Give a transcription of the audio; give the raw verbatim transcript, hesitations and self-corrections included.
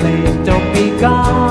place, don't be gone.